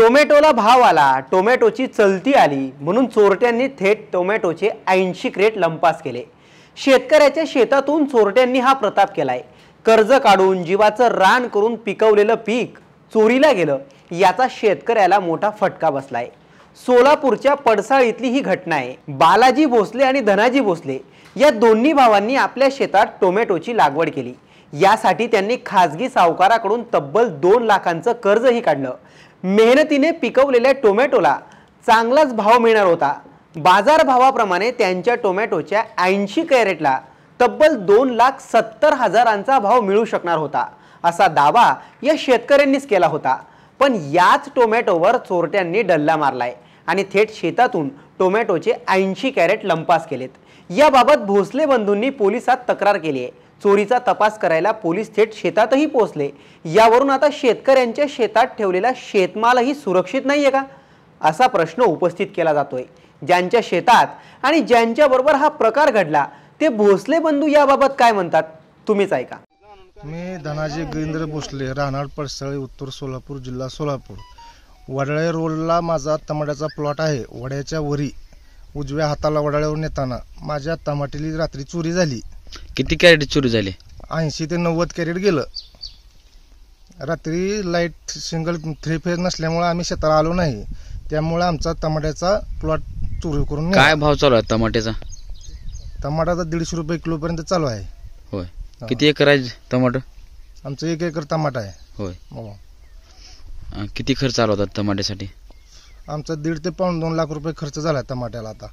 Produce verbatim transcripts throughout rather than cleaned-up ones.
टोमॅटोला भाव आला, टोमॅटोची चलती आली म्हणून चोरट्यांनी थेट टोमॅटोचे ऐंशी क्रेट लंपास केले। शेतकऱ्याच्या शेतातून चोरट्यांनी हा प्रताप केलाय। कर्ज काढून जीवाचं रान करून पिकवलेलं पीक चोरीला गेलं, याचा शेतकऱ्याला मोठा फटका बसलाय। सोलापूरच्या पडसाळीतली ही घटना आहे। बालाजी भोसले आणि धनाजी भोसले या दोन्ही भावांनी आपल्या शेतात टोमॅटोची लागवड केली। यासाठी त्यांनी खाजगी सावकाराकडून तब्बल दोन लाखांचं कर्जही काढलं। मेहनतीने पिकवलेल्या टोमॅटोला चांगलाच भाव मिळणार होता। बाजार भावाप्रमाणे त्यांच्या टोमॅटोच्या ऐंशी कॅरेटला तब्बल दोन लाख सत्तर हजारांचा भाव मिळू शकणार होता, असा दावा या शेतकऱ्यांनीच केला होता। पण याच टोमॅटोवर चोरट्यांनी डल्ला मारलाय आणि थेट शेतातून टोमॅटोचे ऐंशी कॅरेट लंपास केलेत। याबाबत भोसले बंधूंनी पोलिसात तक्रार केली आहे। चोरीचा तपास करायला पोलीस थेट शेतातही पोहोचले। यावरून आता शेतकऱ्यांच्या शेतात ठेवलेला शेतमालही सुरक्षित नाहीये का, असा प्रश्न उपस्थित केला जातोय। ज्यांच्या शेतात आणि ज्यांच्याबरोबर हा प्रकार घडला ते भोसले बंधू याबाबत काय म्हणतात, तुम्हीच ऐका। मी धनाजी गिरींद्र भोसले, राहणार पडसाळी, उत्तर सोलापूर, जिल्हा सोलापूर। वडाळे रोडला माझा टमाट्याचा प्लॉट आहे। वड्याच्या वरी उजव्या हाताला वडाळ्यावर नेताना माझ्या टमाट्याली रात्री चोरी झाली। किती कॅरेट चोरी झाली? ऐंशी ते नव्वद कॅरेट गेलं। रात्री लाईट सिंगल थ्री फेज नसल्यामुळे आम्ही शेताला आलो नाही, त्यामुळे आमचा टमाट्याचा प्लॉट चोरी करून। काय भाव चालू आहे टमाट्याचा? टमाटाचा दीडशे रुपये किलो पर्यंत चालू आहे। होय, किती एकर आहे टमाटर? आमचं एक एकर टमाटा आहे। होय, किती खर्च आला होता टमाट्यासाठी? आमचा दीड ते पाऊण दोन लाख रुपये खर्च झाला टमाट्याला। आता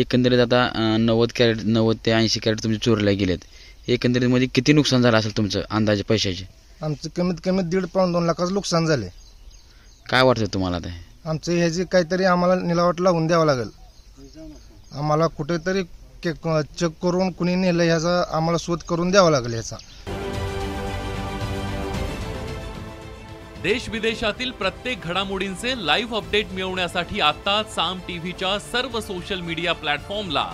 एकंदरीत आता नव्वद कॅरेट नव्वद ते ऐंशी कॅरेट तुमचे चोरीला गेलेत, एकंदरीत मध्ये किती नुकसान झालं असेल तुमचं अंदाजे पैशाचे? आमचं कमीत कमी दीड पाऊण दोन लाखाचं नुकसान झाले। काय वाटतं तुम्हाला ते? आमचं ह्याची काहीतरी आम्हाला निलावट लावून द्यावं लागेल। आम्हाला कुठेतरी चेक करून कुणी नेलं ह्याचा आम्हाला शोध करून द्यावा लागेल। याचा देश विदेशातील प्रत्येक घडामोडींचे लाईव्ह अपडेट मिळवण्यासाठी आता साम टीव्हीच्या सर्व सोशल मीडिया प्लॅटफॉर्मला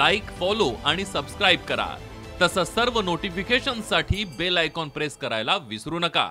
लाईक, फॉलो आणि सबस्क्राईब करा। तसंच सर्व नोटिफिकेशनसाठी बेल आयकॉन प्रेस करायला विसरू नका।